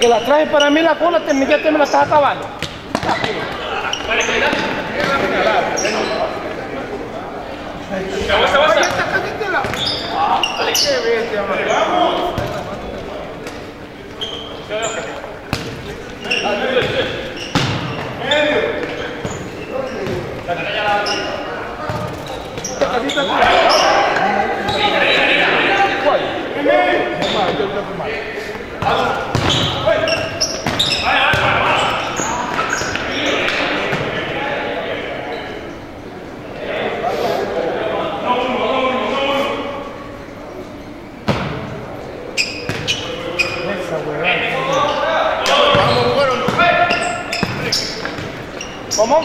Que la traje para mí la cola, ya te me la estás acabando. ¿Cómo?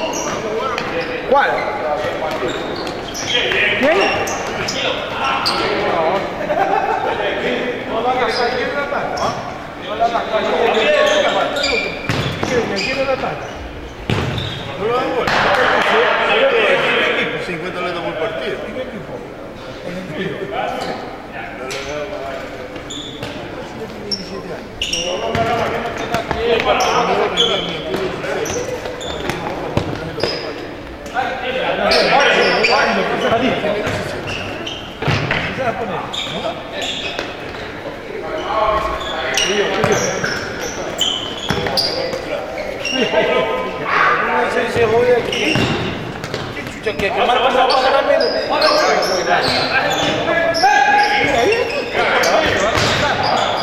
¿Cuál? ¿Quién? No van a salir de la pata. No van a salir de la pata. No lo dan gol. ¿Qué equipo? 50 le tomó el partido. ¿Qué equipo? El equipo.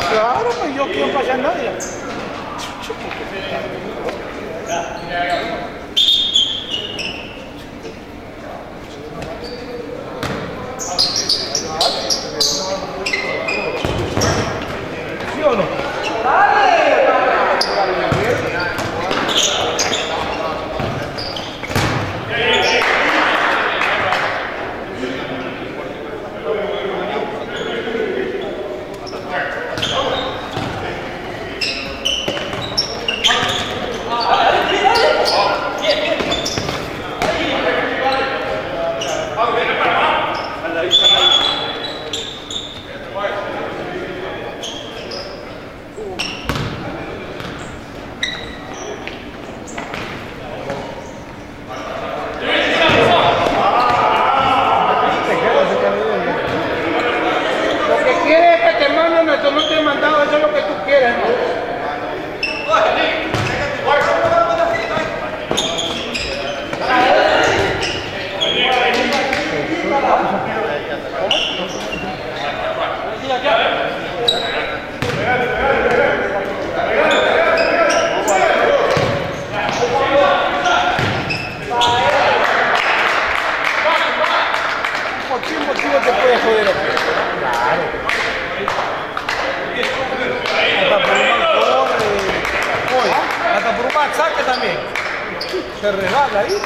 Claro, pues yo quiero pasar nadie. Se regala ahí.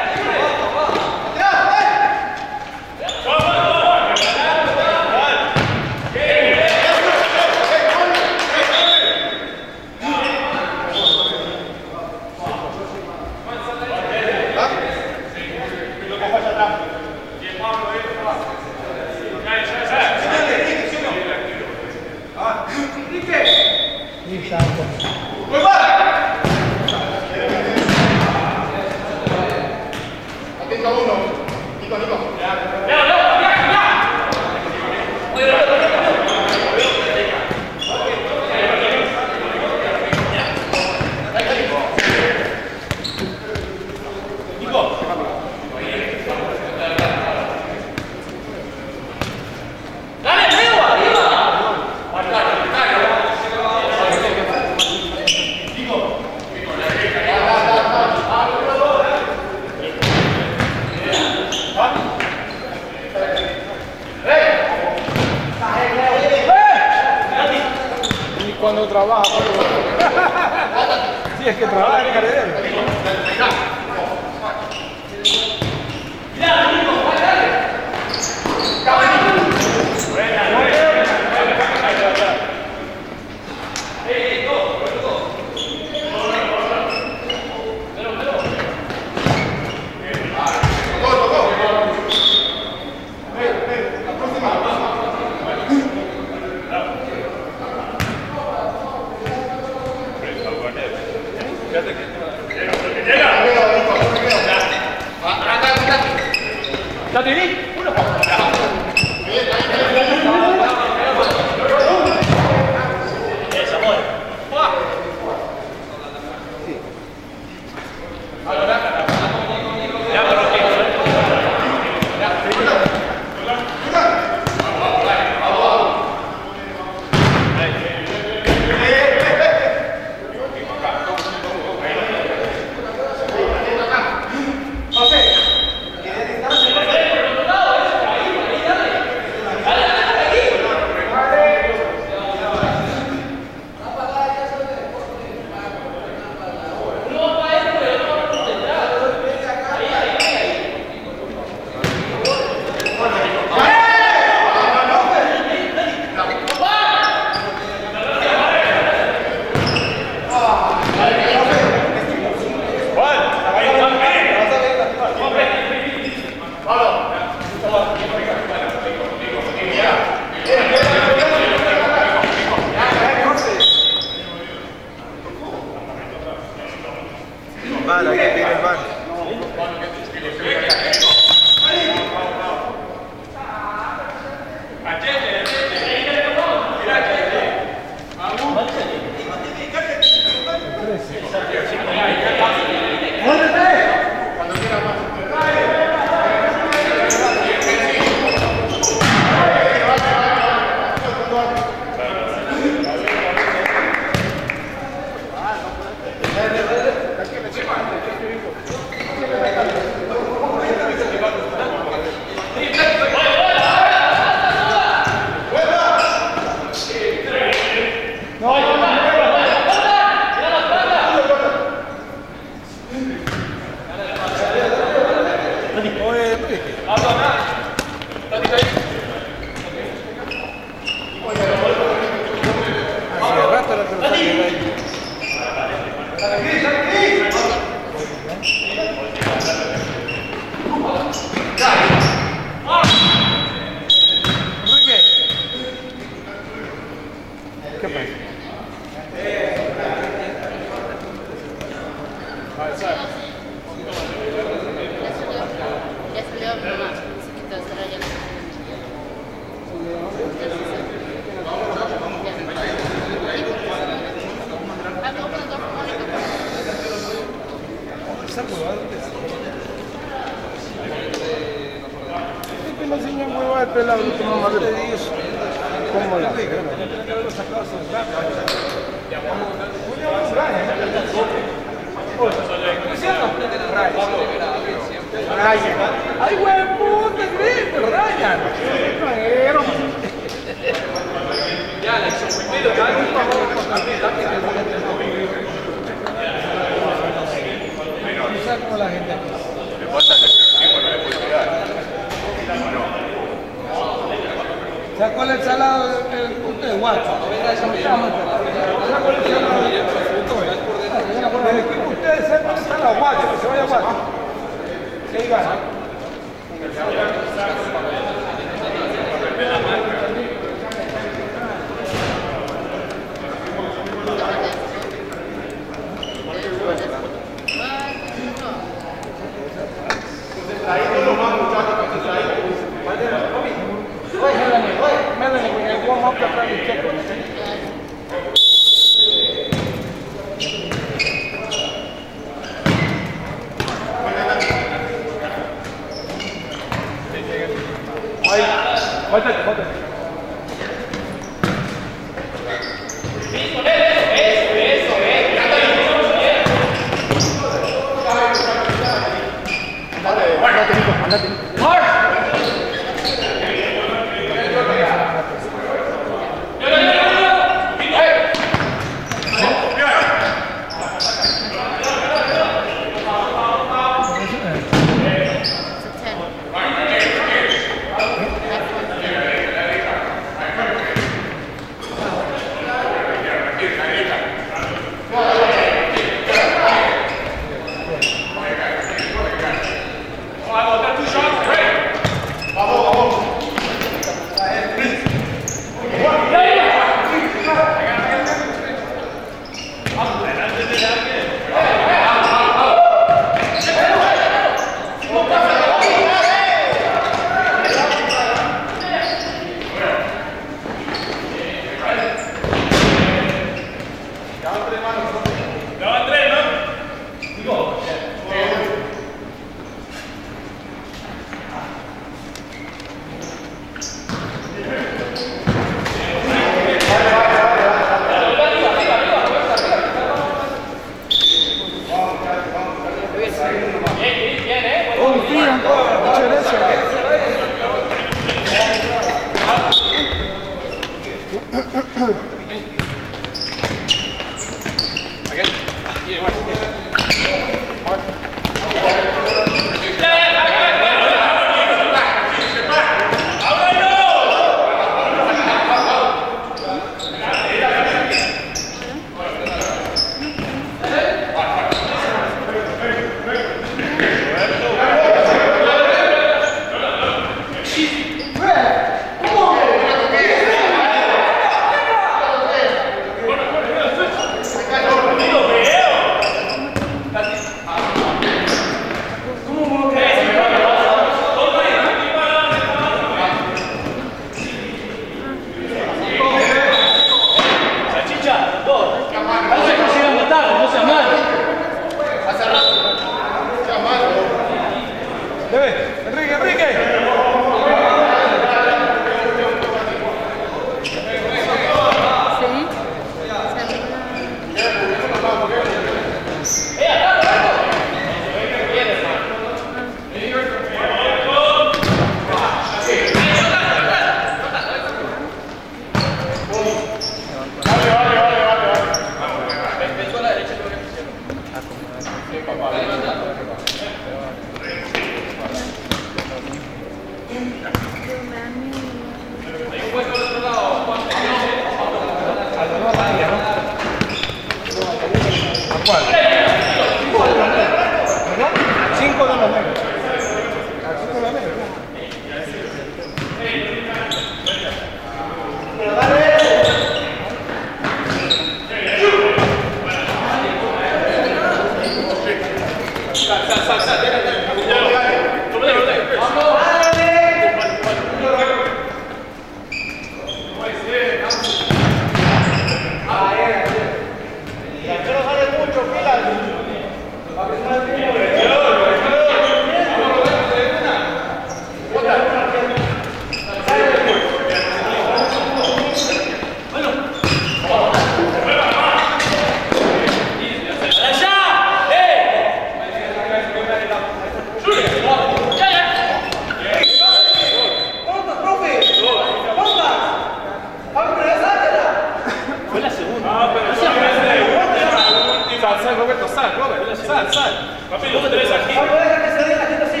Sal, Roberto, sal, Robert, sal, sal. Papi, los tres aquí. No deja que se dé la gente así.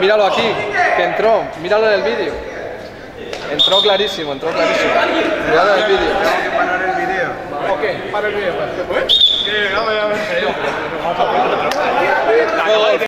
Míralo aquí, que entró, míralo en el vídeo. Entró clarísimo, entró clarísimo. Míralo en el vídeo. Tengo que parar el vídeo. Ok, para el vídeo. ¿Qué?